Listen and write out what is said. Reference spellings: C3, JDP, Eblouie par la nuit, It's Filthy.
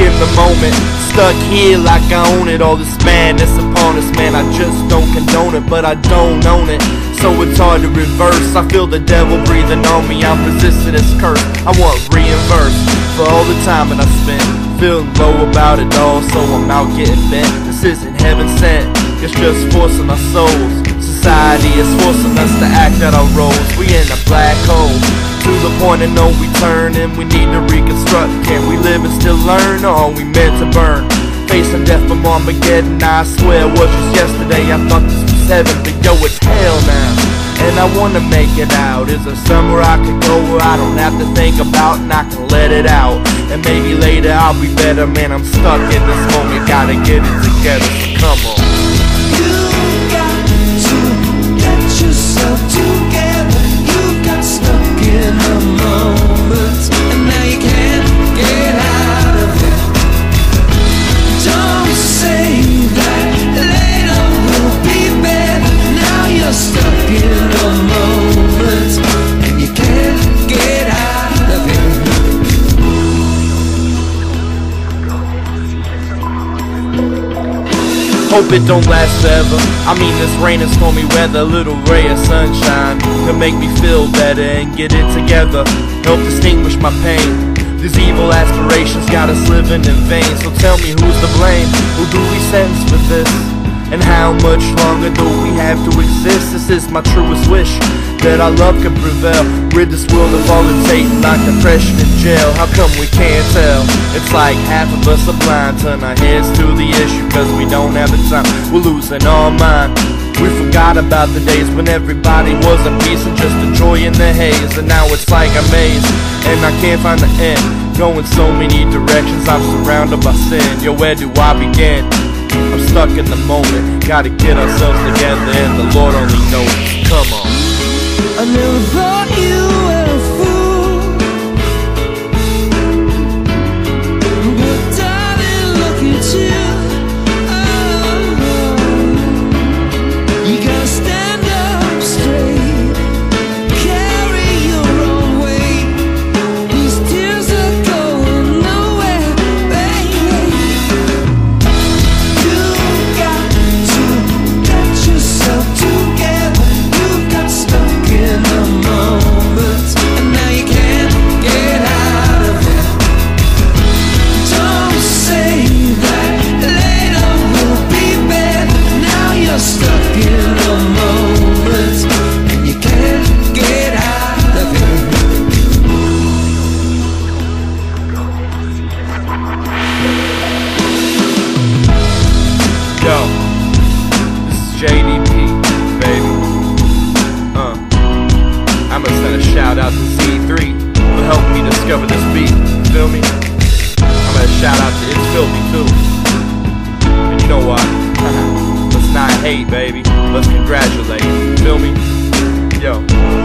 in the moment, stuck here like I own it. All this madness upon us, man, I just don't condone it, but I don't own it, so it's hard to reverse. I feel the devil breathing on me, I'm resisting this curse. I want reimbursed for all the time that I spent, feeling low about it all, so I'm out getting bent. This isn't heaven sent, it's just forcing our souls. Society is forcing us to act out our roles. We in a black hole, to the point of no return, and we need to reconstruct. Can we live and still learn, or are we meant to burn? Facing death from Armageddon, I swear it was just yesterday. I thought this was heaven, but yo, it's hell now, and I wanna make it out. Is there somewhere I could go where I don't have to think about, and I can let it out, and maybe later I'll be better? Man, I'm stuck in this moment, gotta get it together, so come on. You got to get yourself together. You got stuck in a moment, and now you can't get out of it. Don't say that later will be better. Now you're stuck in a moment, and you can't get out of it. Hope it don't last forever. I mean, this rain and stormy weather, little ray of sunshine could make me feel better and get it together, help distinguish my pain. These evil aspirations got us living in vain, so tell me who's to blame? Who do we sense for this? And how much longer do we have to exist? This is my truest wish, that our love could prevail, rid this world of all it's hating, like depression in jail. How come we can't tell? It's like half of us are blind, turn our heads to the issue, cause we don't have the time, we're losing our mind. We forgot about the days when everybody was a piece and just a joy in the haze, and now it's like a maze, and I can't find the end, going so many directions, I'm surrounded by sin. Yo, where do I begin? I'm stuck in the moment, gotta get ourselves together, and the Lord only knows. Come on. I never thought you were a fool, but darling, look at you. Oh, you gotta stand up straight, carry your own weight. These tears are going nowhere, baby. You got to get yourself together. You got stuck in a moment, and now you can't get out of it. Don't say that later will be better. Now you're stuck in a moment, and you can't get out of it. Yo, this is JDP, baby. I must send a shout out to C3 who helped me discover this beat. You feel me? I'm gonna shout out to It's Filthy too. And you know what? Let's not hate, baby. Let's congratulate. You feel me? Yo.